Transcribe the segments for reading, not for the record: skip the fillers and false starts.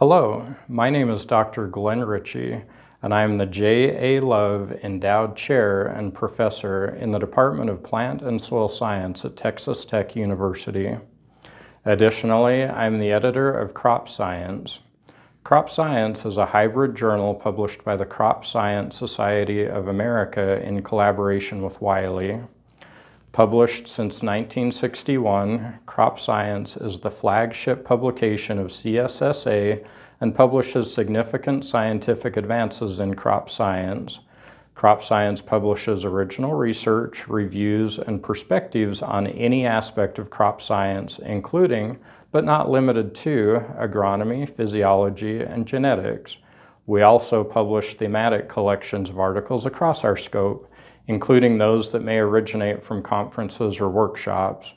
Hello, my name is Dr. Glenn Ritchie, and I am the J.A. Love Endowed Chair and Professor in the Department of Plant and Soil Science at Texas Tech University. Additionally, I am the editor of Crop Science. Crop Science is a hybrid journal published by the Crop Science Society of America in collaboration with Wiley. Published since 1961, Crop Science is the flagship publication of CSSA and publishes significant scientific advances in crop science. Crop Science publishes original research, reviews, and perspectives on any aspect of crop science, including, but not limited to, agronomy, physiology, and genetics. We also publish thematic collections of articles across our scope, including those that may originate from conferences or workshops.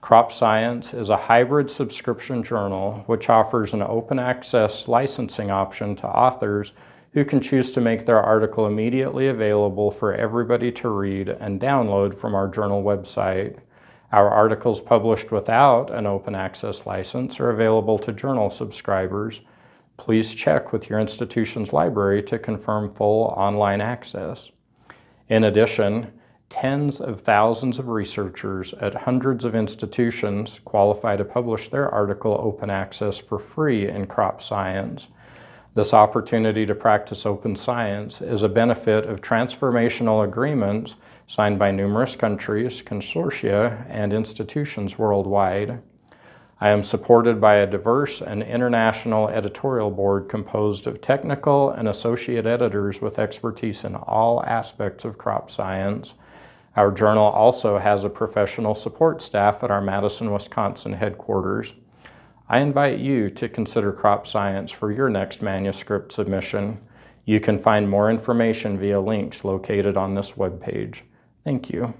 Crop Science is a hybrid subscription journal which offers an open access licensing option to authors who can choose to make their article immediately available for everybody to read and download from our journal website. Our articles published without an open access license are available to journal subscribers. Please check with your institution's library to confirm full online access. In addition, tens of thousands of researchers at hundreds of institutions qualify to publish their article open access for free in Crop Science. This opportunity to practice open science is a benefit of transformational agreements signed by numerous countries, consortia, and institutions worldwide. I am supported by a diverse and international editorial board composed of technical and associate editors with expertise in all aspects of crop science. Our journal also has a professional support staff at our Madison, Wisconsin headquarters. I invite you to consider Crop Science for your next manuscript submission. You can find more information via links located on this webpage. Thank you.